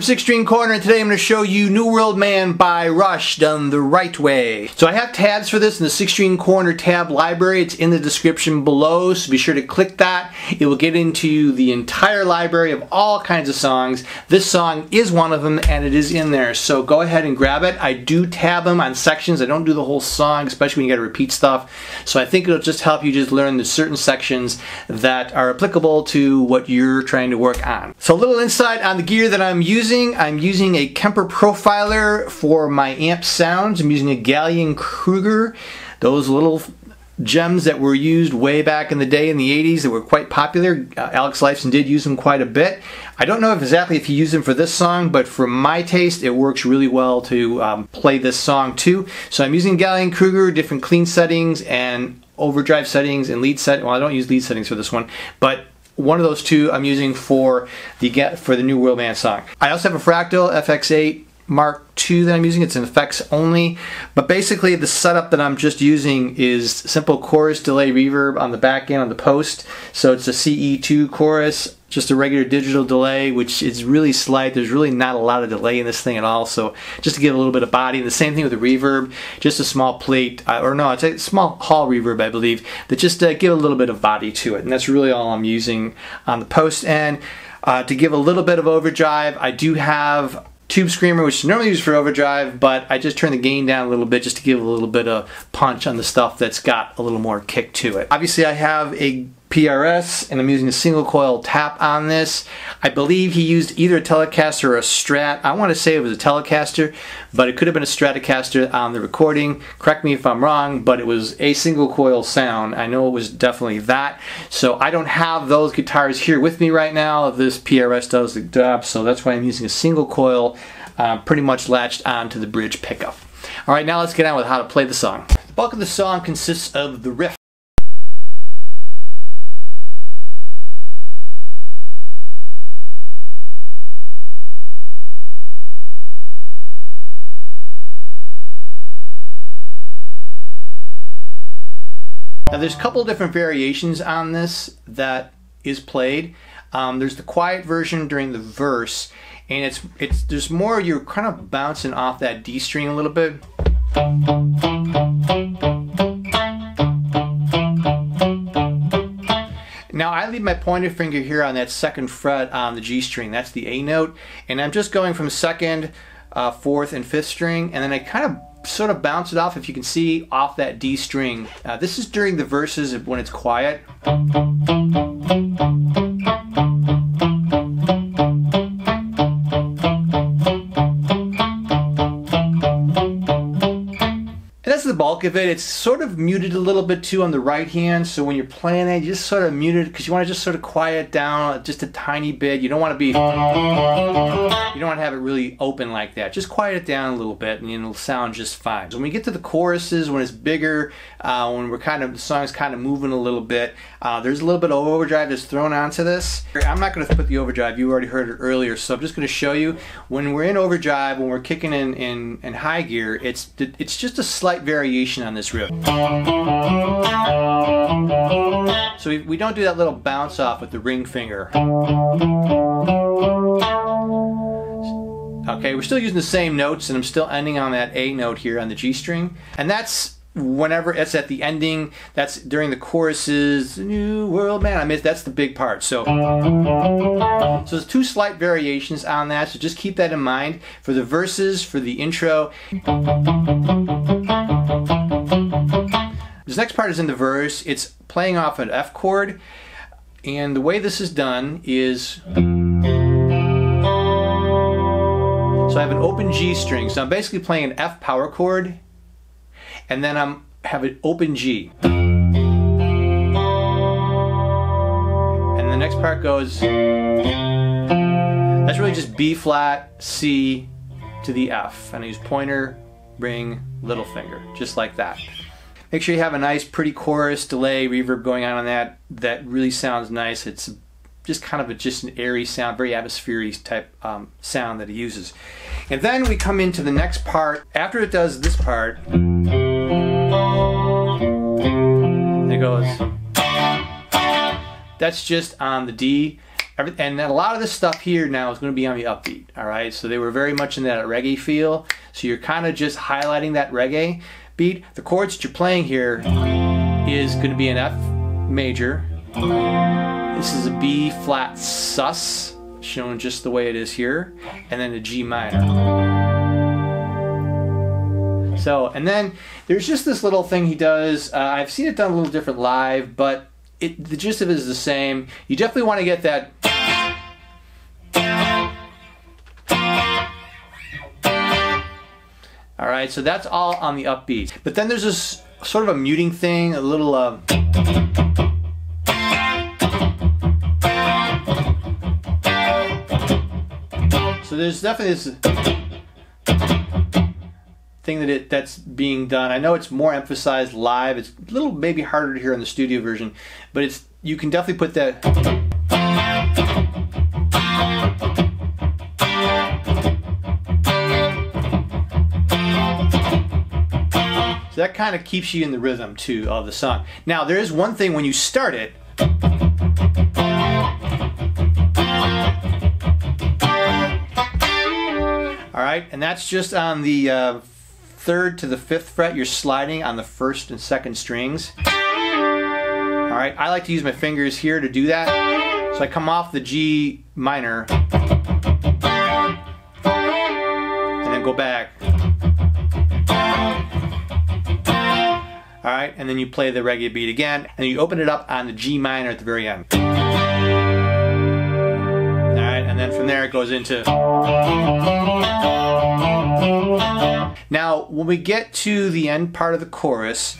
Six String Corner, and today I'm going to show you New World Man by Rush, done the right way. So I have tabs for this in the Six String Corner tab library. It's in the description below, so be sure to click that. It will get into the entire library of all kinds of songs. This song is one of them, and it is in there, so go ahead and grab it. I do tab them on sections. I don't do the whole song, especially when you got to repeat stuff. So I think it'll just help you just learn the certain sections that are applicable to what you're trying to work on. So a little insight on the gear that I'm using. I'm using a Kemper Profiler for my amp sounds. I'm using a Gallien Krueger, those little gems that were used way back in the day in the 80s that were quite popular. Alex Lifeson did use them quite a bit. I don't know exactly if he used them for this song, but for my taste it works really well to play this song too. So I'm using Gallien Krueger, different clean settings and overdrive settings and lead set. Well, I don't use lead settings for this one, but one of those two I'm using for the New World Man song. I also have a Fractal FX8 Mark II that I'm using. It's an effects only, but basically the setup that I'm just using is simple chorus delay reverb on the back end on the post. So it's a CE2 chorus, just a regular digital delay, which is really slight. There's really not a lot of delay in this thing at all, so just to give a little bit of body. And the same thing with the reverb, just a small plate, or no, it's a small hall reverb, I believe, that just give a little bit of body to it. And that's really all I'm using on the post end. To give a little bit of overdrive, I do have Tube Screamer, which is normally used for overdrive, but I just turn the gain down a little bit just to give a little bit of punch on the stuff that's got a little more kick to it. Obviously, I have a PRS, and I'm using a single coil tap on this. I believe he used either a Telecaster or a Strat. I want to say it was a Telecaster, but it could have been a Stratocaster on the recording. Correct me if I'm wrong, but it was a single coil sound. I know it was definitely that. So I don't have those guitars here with me right now. This PRS does the job, so that's why I'm using a single coil, pretty much latched onto the bridge pickup. All right, now let's get on with how to play the song. The bulk of the song consists of the riff. Now there's a couple different variations on this that is played. There's the quiet version during the verse, and there's more, you're kind of bouncing off that D string a little bit. Now I leave my pointer finger here on that second fret on the G string, that's the A note, and I'm just going from second, fourth, and fifth string, and then I kind of sort of bounce it off, if you can see, off that D string. This is during the verses when it's quiet. And that's the bulk of it. It's sort of muted a little bit too on the right hand, so when you're playing it, you just sort of muted because you want to just sort of quiet down just a tiny bit. You don't want to have it really open like that. Just quiet it down a little bit and it'll sound just fine. So when we get to the choruses, when it's bigger, when we're kind of, the song's kind of moving a little bit, there's a little bit of overdrive that's thrown onto this. I'm not going to put the overdrive, you already heard it earlier, so I'm just going to show you. When we're in overdrive, when we're kicking in high gear, it's just a slight variation variation on this riff. So we don't do that little bounce off with the ring finger. Okay, we're still using the same notes, and I'm still ending on that A note here on the G string. And that's whenever it's at the ending, that's during the choruses, New World Man, I mean, that's the big part. So there's two slight variations on that, so just keep that in mind for the verses, for the intro. This next part is in the verse. It's playing off an F chord, and the way this is done is, so I have an open G string, so I'm basically playing an F power chord, and then I have an open G. And the next part goes, that's really just B flat, C to the F. And I use pointer, ring, little finger, just like that. Make sure you have a nice pretty chorus, delay, reverb going on that. That really sounds nice. It's just kind of just an airy sound, very atmospheric type sound that he uses. And then we come into the next part. After it does this part, it goes, that's just on the D. And a lot of this stuff here now is going to be on the upbeat, all right? So they were very much in that reggae feel. So you're kind of just highlighting that reggae beat. The chords that you're playing here is going to be an F major. This is a B flat sus, shown just the way it is here, and then a G minor. So, and then there's just this little thing he does. I've seen it done a little different live, but the gist of it is the same. You definitely want to get that. All right, so that's all on the upbeat. But then there's this sort of a muting thing, a little. So there's definitely this thing that that's being done. I know it's more emphasized live. It's a little maybe harder to hear in the studio version, but it's, you can definitely put that. So that kind of keeps you in the rhythm too of the song. Now there is one thing when you start it. All right, and that's just on the 3rd to the 5th fret. You're sliding on the 1st and 2nd strings. All right, I like to use my fingers here to do that. So I come off the G minor, and then go back. All right, and then you play the reggae beat again, and you open it up on the G minor at the very end. And then from there it goes into. Now, when we get to the end part of the chorus,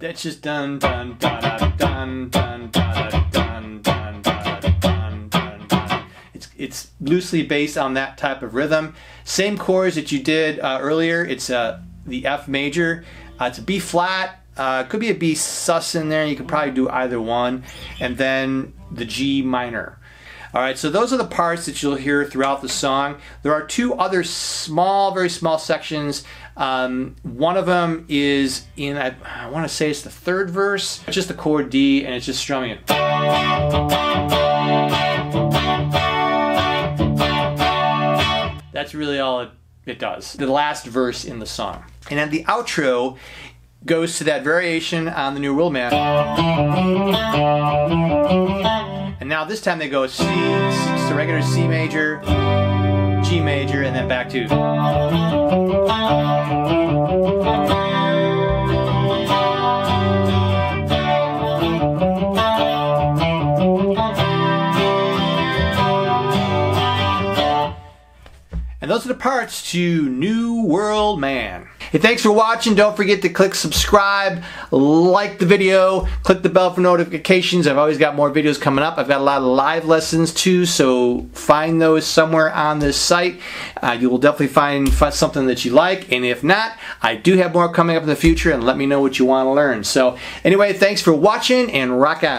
that's just dun dun dun dun dun dun dun dun dun dun dun dun dun. It's loosely based on that type of rhythm. Same chords that you did earlier. It's the F major. It's a B flat. Could be a B sus in there. You could probably do either one. And then the G minor. All right, so those are the parts that you'll hear throughout the song. There are two other small, very small sections. One of them is in, I want to say it's the 3rd verse. It's just the chord D, and it's just strumming it. That's really all it does. The last verse in the song. And then the outro goes to that variation on the New World Man. And now this time they go C, it's the regular C major, G major, and then back to. Those are the parts to New World Man. Hey, thanks for watching. Don't forget to click subscribe, like the video, click the bell for notifications. I've always got more videos coming up. I've got a lot of live lessons too, so find those somewhere on this site. You will definitely find something that you like, and if not, I do have more coming up in the future, and let me know what you want to learn. So anyway, thanks for watching, and rock on.